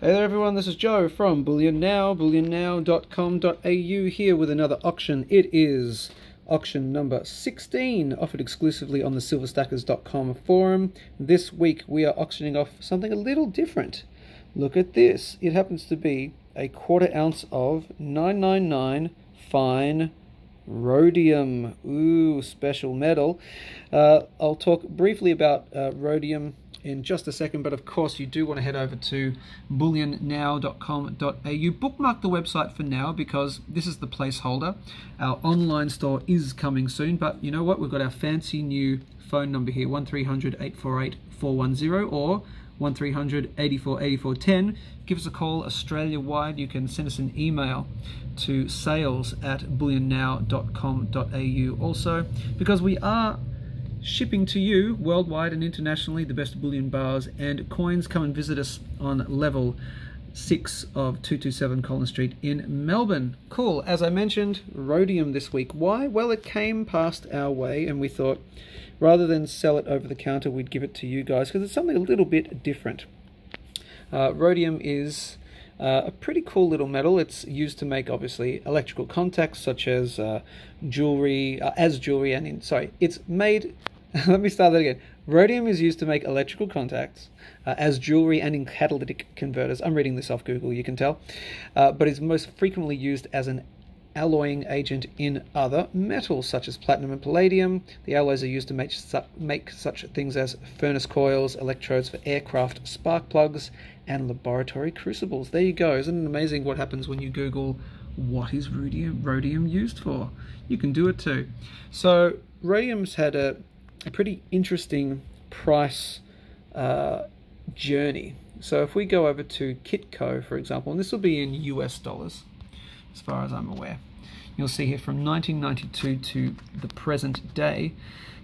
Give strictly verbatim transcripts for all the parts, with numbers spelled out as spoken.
Hey there everyone, this is Joe from Bullion Now, bullion now dot com dot a u, here with another auction. It is auction number sixteen, offered exclusively on the silver stackers dot com forum. This week we are auctioning off something a little different. Look at this. It happens to be a quarter ounce of nine ninety-nine fine rhodium. Ooh, special metal. Uh, I'll talk briefly about uh, rhodium in just a second, but of course you do want to head over to bullion now dot com dot a u. Bookmark the website for now because this is the placeholder. Our online store is coming soon, but you know what? We've got our fancy new phone number here, one three hundred, eight four eight, four one zero or one three hundred, eight four eight, four one zero. Give us a call Australia-wide. You can send us an email to sales at bullion now dot com dot a u also, because we are shipping to you worldwide and internationally the best bullion bars and coins. Come and visit us on level six of two two seven Collins Street in Melbourne. Cool. As I mentioned, rhodium this week. Why? Well, it came past our way and we thought rather than sell it over the counter, we'd give it to you guys because it's something a little bit different. Uh, rhodium is Uh, a pretty cool little metal. It's used to make, obviously, electrical contacts such as uh, jewelry, uh, as jewelry, and in, sorry, it's made, let me start that again. Rhodium is used to make electrical contacts uh, as jewelry and in catalytic converters. I'm reading this off Google, you can tell, uh, but is most frequently used as an alloying agent in other metals such as platinum and palladium. The alloys are used to make, su make such things as furnace coils, electrodes for aircraft spark plugs, and laboratory crucibles. There you go. Isn't it amazing what happens when you Google what is rhodium, rhodium used for? You can do it too. So rhodium's had a, a pretty interesting price uh, journey. So if we go over to Kitco, for example, and this will be in U S dollars as far as I'm aware. You'll see here from nineteen ninety-two to the present day,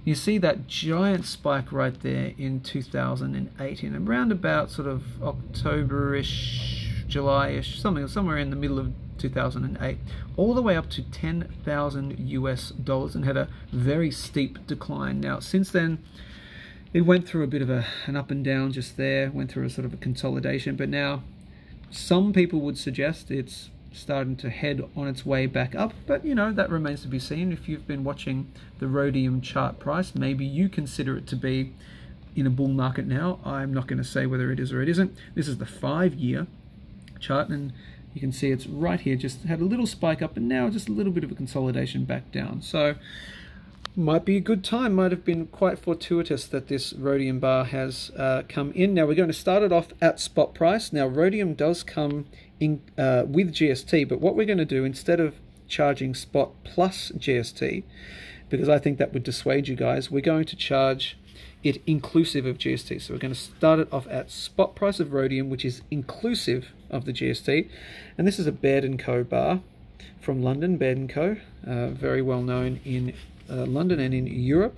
you see that giant spike right there in two thousand eighteen, and around about sort of October-ish, July-ish, something, somewhere in the middle of two thousand eight, all the way up to ten thousand US dollars, and had a very steep decline. Now, since then, it went through a bit of a, an up and down just there, went through a sort of a consolidation, but now some people would suggest it's starting to head on its way back up, but you know, that remains to be seen. If you've been watching the rhodium chart price, maybe you consider it to be in a bull market now. I'm not going to say whether it is or it isn't. This is the five-year chart, and you can see it's right here, just had a little spike up and now just a little bit of a consolidation back down. So might be a good time, might have been quite fortuitous that this rhodium bar has uh, come in. Now we're going to start it off at spot price. Now rhodium does come in uh, with G S T, but what we're going to do instead of charging spot plus G S T, because I think that would dissuade you guys, we're going to charge it inclusive of G S T. So we're going to start it off at spot price of rhodium, which is inclusive of the G S T. And this is a Baird and Co bar from London. Baird and Co, uh, very well known in Uh, London and in Europe,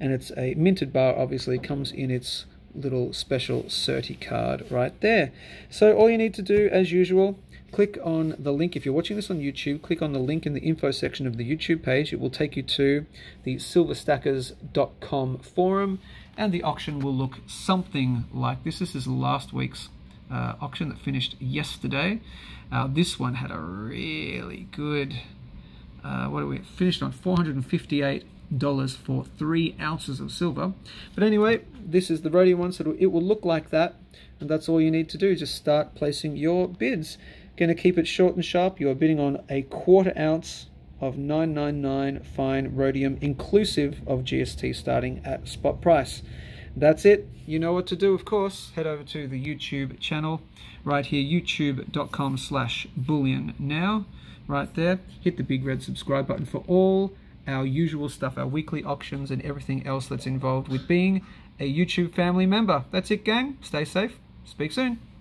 and it's a minted bar, obviously comes in its little special certi card right there. So all you need to do as usual, click on the link. If you're watching this on YouTube, click on the link in the info section of the YouTube page. It will take you to the silver stackers dot com forum, and the auction will look something like this. This is last week's uh, auction that finished yesterday. Uh, this one had a really good Uh, what are we finished on? four hundred fifty-eight dollars for three ounces of silver. But anyway, this is the rhodium one, so it will look like that. And that's all you need to do. Just start placing your bids. Going to keep it short and sharp. You are bidding on a quarter ounce of nine ninety-nine fine rhodium, inclusive of G S T, starting at spot price. That's it. You know what to do, of course. Head over to the YouTube channel right here, youtube dot com slash bullion now. Right there, hit the big red subscribe button for all our usual stuff, our weekly auctions and everything else that's involved with being a YouTube family member. That's it, gang. Stay safe. Speak soon.